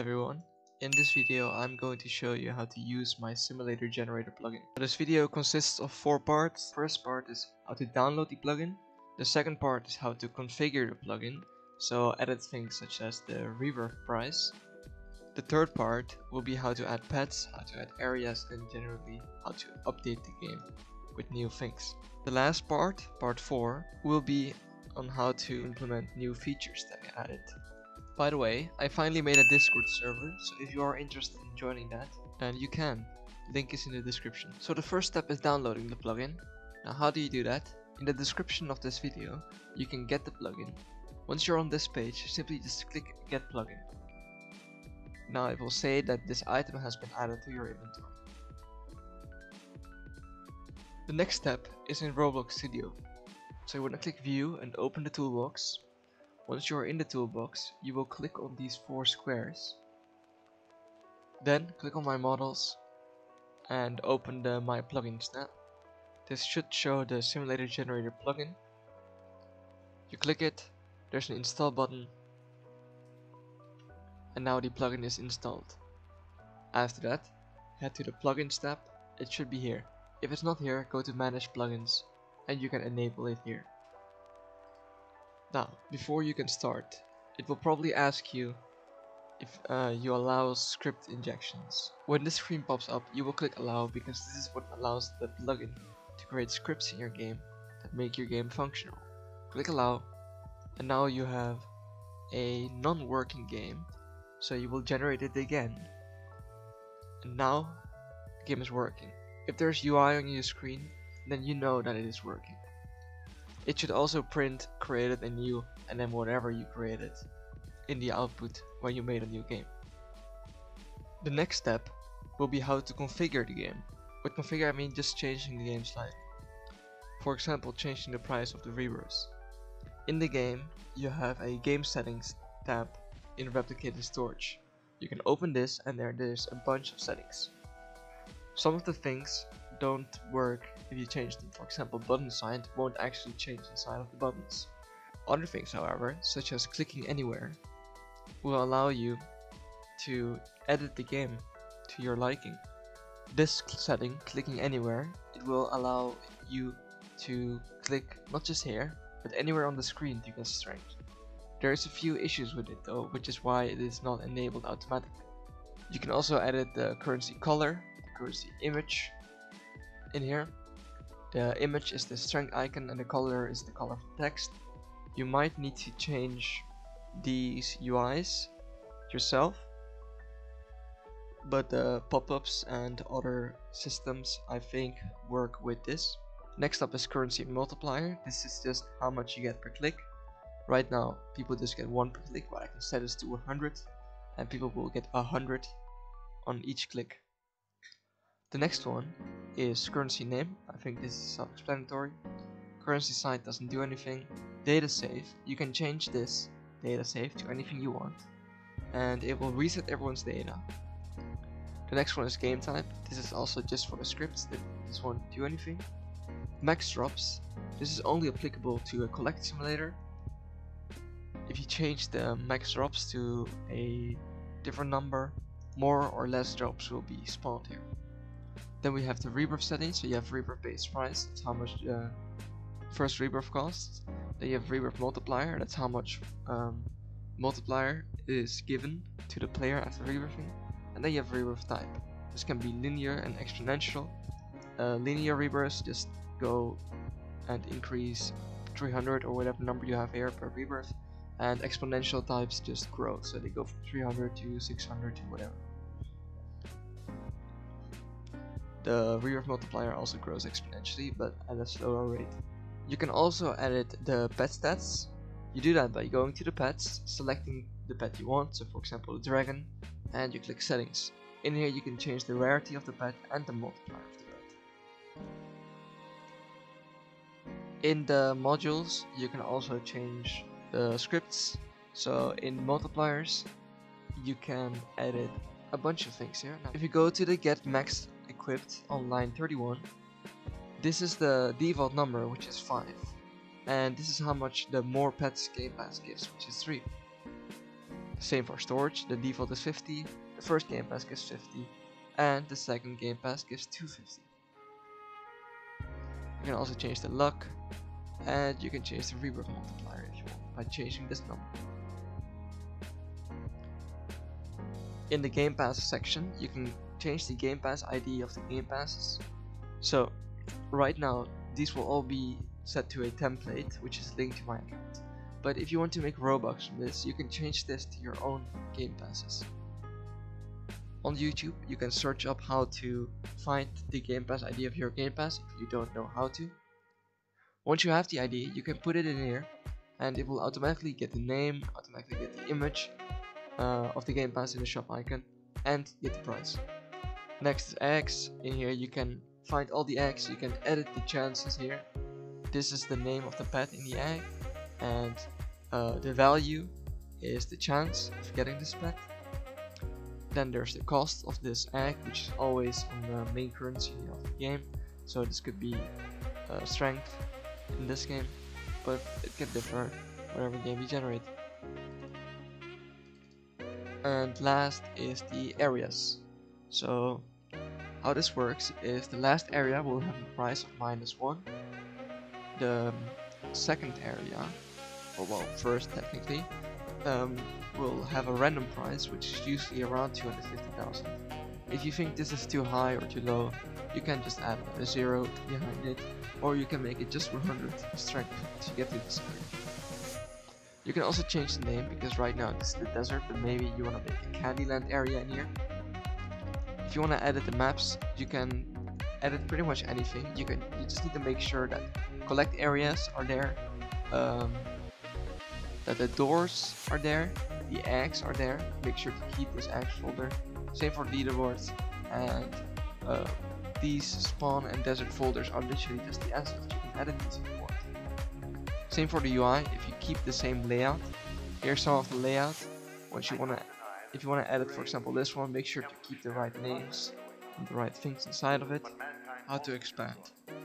everyone, in this video I'm going to show you how to use my Simulator Generator plugin. So this video consists of 4 parts. First part is how to download the plugin. The second part is how to configure the plugin, so edit things such as the reverb price. The third part will be how to add pets, how to add areas, and generally how to update the game with new things. The last part, part 4, will be on how to implement new features that I added. By the way, I finally made a Discord server, so if you are interested in joining that, then you can. Link is in the description. So the first step is downloading the plugin. Now how do you do that? In the description of this video, you can get the plugin. Once you're on this page, simply just click Get Plugin. Now it will say that this item has been added to your inventory. The next step is in Roblox Studio. So you want to click View and open the toolbox. Once you are in the toolbox, you will click on these 4 squares. Then click on My Models and open the My Plugins tab. This should show the Simulator Generator plugin. You click it, there's an install button, and now the plugin is installed. After that, head to the Plugins tab. It should be here. If it's not here, go to Manage Plugins and you can enable it here. Now, before you can start, it will probably ask you if you allow script injections. When this screen pops up, you will click allow, because this is what allows the plugin to create scripts in your game that make your game functional. Click allow, and now you have a non-working game, so you will generate it again. And now the game is working. If there's UI on your screen, then you know that it is working. It should also print created anew and then whatever you created in the output when you made a new game. The next step will be how to configure the game. With configure I mean just changing the game slightly. For example, changing the price of the reverbs. In the game you have a game settings tab in ReplicatedStorage. You can open this and there's a bunch of settings. Some of the things don't work if you change them. For example, button size won't actually change the size of the buttons. Other things, however, such as clicking anywhere, will allow you to edit the game to your liking. This setting, clicking anywhere, it will allow you to click not just here, but anywhere on the screen to get strength. There is a few issues with it though, which is why it is not enabled automatically. You can also edit the currency color, the currency image. In here, the image is the strength icon and the color is the color of the text. You might need to change these UIs yourself, but the pop-ups and other systems I think work with this. Next up is currency multiplier. This is just how much you get per click. Right now people just get 1 per click, but I can set this to 100 and people will get 100 on each click. The next one is currency name. I think this is self-explanatory. Currency site doesn't do anything. Data save, you can change this data save to anything you want and it will reset everyone's data. The next one is game type. This is also just for the scripts that this won't do anything. Max drops, this is only applicable to a collect simulator. If you change the max drops to a different number, more or less drops will be spawned here. Then we have the rebuff settings, so you have rebuff base price, that's how much the first rebuff costs. Then you have rebuff multiplier, that's how much multiplier is given to the player after rebuffing. And then you have rebuff type. This can be linear and exponential. Linear rebuffs, just go and increase 300 or whatever number you have here per rebuff. And exponential types just grow, so they go from 300 to 600 to whatever. The reverb multiplier also grows exponentially, but at a slower rate. You can also edit the pet stats. You do that by going to the pets, selecting the pet you want, so for example the dragon, and you click settings. In here you can change the rarity of the pet and the multiplier of the pet. In the modules you can also change the scripts. So in multipliers you can edit a bunch of things here. Now, if you go to the get max equipped on line 31, this is the default number, which is 5, and this is how much the more pets game pass gives, which is 3. Same for storage, the default is 50, the first game pass gives 50, and the second game pass gives 250. You can also change the luck, and you can change the rebirth multiplier if you want by changing this number. In the game pass section, you can change the game pass ID of the game passes. So right now these will all be set to a template which is linked to my account, but if you want to make Robux from this, you can change this to your own game passes. On YouTube, you can search up how to find the game pass ID of your game pass if you don't know how to. Once you have the ID, you can put it in here and it will automatically get the name, automatically get the image of the game pass in the shop icon, and get the price. Next is eggs. In here you can find all the eggs, you can edit the chances here. This is the name of the pet in the egg, and the value is the chance of getting this pet. Then there's the cost of this egg, which is always on the main currency of the game, so this could be strength in this game, but it can differ whatever game you generate. And last is the areas. So how this works is the last area will have a price of -1. The second area, or well, first technically, will have a random price, which is usually around 250,000. If you think this is too high or too low, you can just add a 0 behind it, or you can make it just 100 strength to get to this area. You can also change the name, because right now this is the desert, but maybe you want to make a Candyland area in here. If you want to edit the maps, you can edit pretty much anything. You just need to make sure that collect areas are there, that the doors are there, the eggs are there. Make sure to keep this egg folder. Same for leaderboards, and these spawn and desert folders are literally just the assets. You can edit these if you want. Same for the UI. If you keep the same layout, here's some of the layout. If you want to edit, for example, this one, make sure to keep the right names and the right things inside of it. How to expand.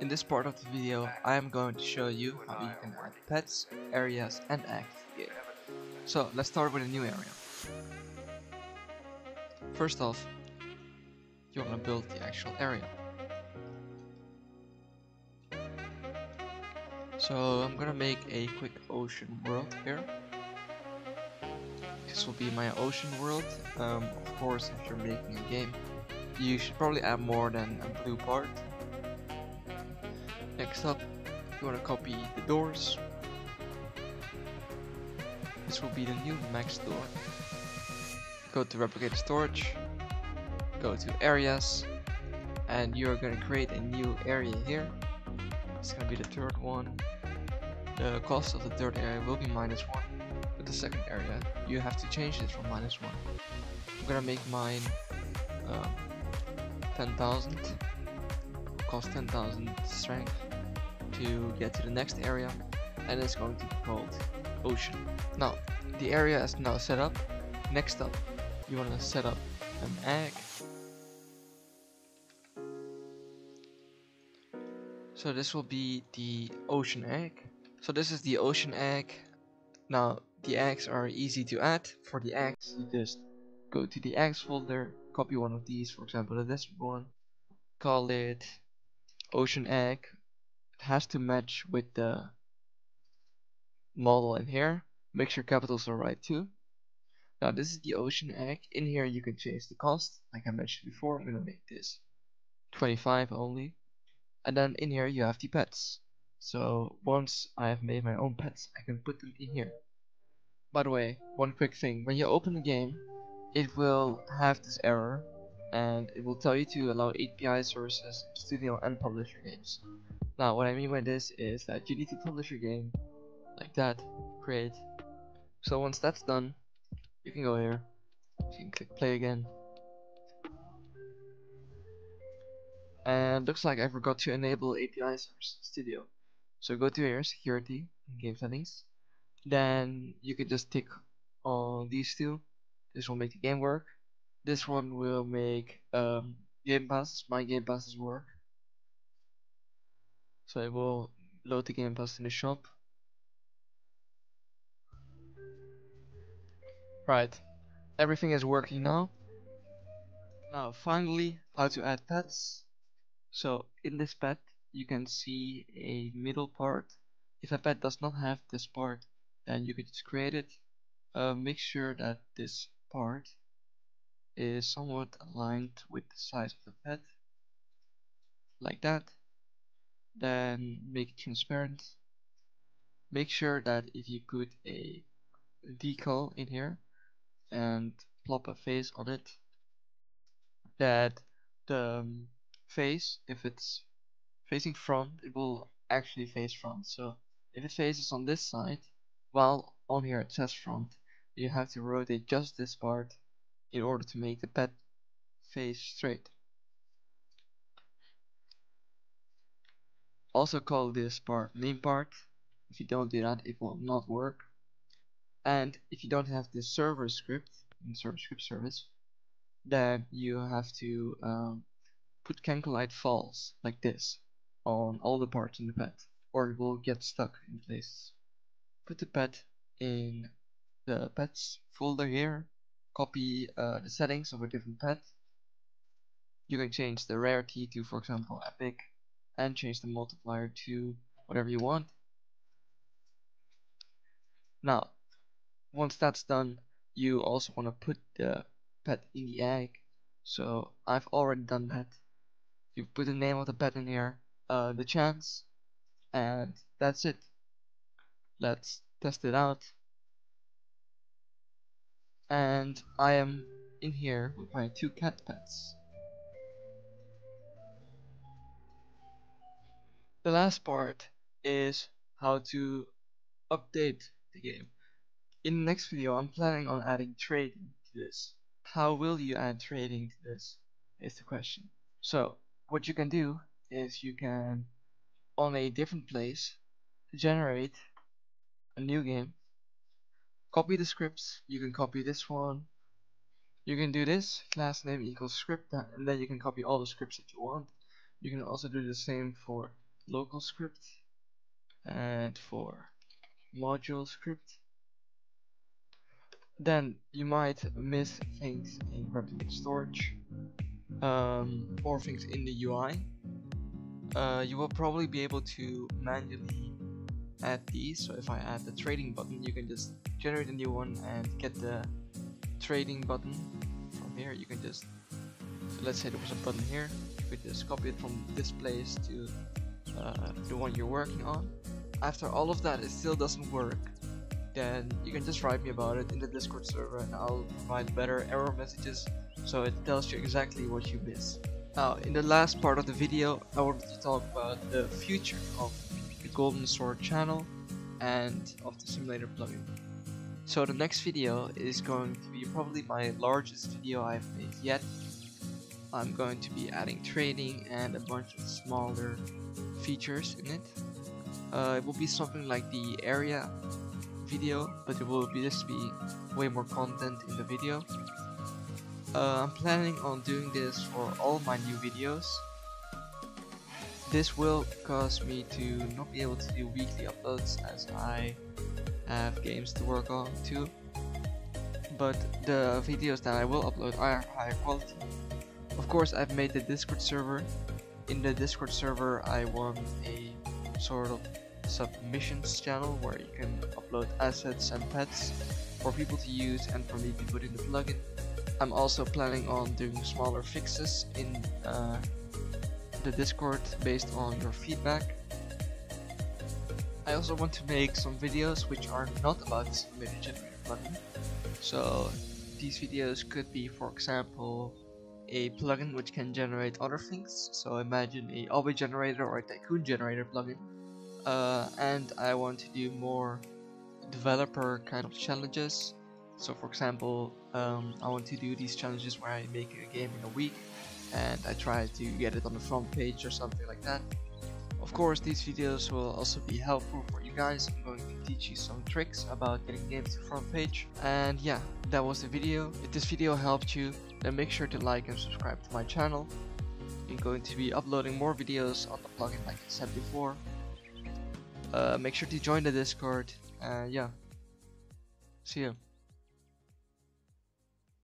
In this part of the video, I am going to show you how you can add pets, areas, and eggs to the game. So let's start with a new area. First off, you want to build the actual area. So I'm going to make a quick ocean world here. This will be my ocean world. Of course, if you're making a game, you should probably add more than a blue part. Next up, you want to copy the doors. This will be the new max door. Go to ReplicatedStorage, go to areas, and you're going to create a new area here. It's going to be the third one. The cost of the third area will be -1. The second area, you have to change it from -1. I'm gonna make mine 10,000, cost 10,000 strength to get to the next area, and it's going to be called Ocean. Now the area is now set up. Next up, you want to set up an egg. So this will be the ocean egg. So this is the ocean egg. Now the eggs are easy to add. For the eggs, you just go to the eggs folder, copy one of these, for example the desert one, call it ocean egg. It has to match with the model in here. Make sure capitals are right too. Now this is the ocean egg. In here you can change the cost. Like I mentioned before, I'm gonna make this 25 only. And then in here you have the pets. So once I have made my own pets, I can put them in here. By the way, one quick thing, when you open the game, it will have this error, and it will tell you to allow API services, studio and publish your games. Now what I mean by this is that you need to publish your game, like that, create. So once that's done, you can go here, you can click play again. And looks like I forgot to enable API services studio. So go to here, security, and game settings. Then you can just tick on these two. This will make the game work. This one will make game passes, my game passes work. So it will load the game pass in the shop. Right, everything is working now. Now finally, how to add pets. So in this pet you can see a middle part. If a pet does not have this part, then you can just create it. Make sure that this part is somewhat aligned with the size of the pet, like that. Then make it transparent. Make sure that if you put a decal in here and plop a face on it, that the face, if it's facing front, it will actually face front. So if it faces on this side, while on here it says front, you have to rotate just this part in order to make the pet face straight. Also call this part name part. If you don't do that, it will not work. And if you don't have this server script, in server script service, then you have to put can collide false like this on all the parts in the pet, or it will get stuck in place. Put the pet in the pets folder here. Copy the settings of a different pet. You can change the rarity to, for example, epic, and change the multiplier to whatever you want. Now, once that's done, you also want to put the pet in the egg. So I've already done that. You put the name of the pet in here, the chance, and that's it. Let's test it out. And I am in here with my two cat pets. The last part is how to update the game. In the next video, I'm planning on adding trading to this. How will you add trading to this is the question. So what you can do is you can, on a different place, generate a new game. Copy the scripts. You can copy this one. You can do this class name equals script, and then you can copy all the scripts that you want. You can also do the same for local script and for module script. Then you might miss things in ReplicatedStorage or things in the UI. You will probably be able to manually add these. So if I add the trading button, you can just generate a new one and get the trading button from here. You can just, so let's say there was a button here, you could just copy it from this place to the one you're working on. After all of that, it still doesn't work, then you can just write me about it in the Discord server, and I'll provide better error messages so it tells you exactly what you missed. Now, in the last part of the video, I wanted to talk about the future of the Golden Sword channel and of the Simulator plugin. So the next video is going to be probably my largest video I've made yet. I'm going to be adding trading and a bunch of smaller features in it. It will be something like the area video, but it will be just be way more content in the video. I'm planning on doing this for all my new videos. This will cause me to not be able to do weekly uploads as I have games to work on too, but the videos that I will upload are higher quality. Of course, I've made the Discord server. In the Discord server, I want a sort of submissions channel where you can upload assets and pets for people to use and for me to put in the plugin. I'm also planning on doing smaller fixes in the Discord based on your feedback. I also want to make some videos which are not about the Simulator Generator plugin. So these videos could be, for example, a plugin which can generate other things. So imagine a hobby generator or a tycoon generator plugin. And I want to do more developer kind of challenges. So for example, I want to do these challenges where I make a game in a week and I try to get it on the front page or something like that. Of course, these videos will also be helpful for you guys. I'm going to teach you some tricks about getting games to front page. And yeah, that was the video. If this video helped you, then make sure to like and subscribe to my channel. I'm going to be uploading more videos on the plugin like I said before. Make sure to join the Discord, and yeah, see you.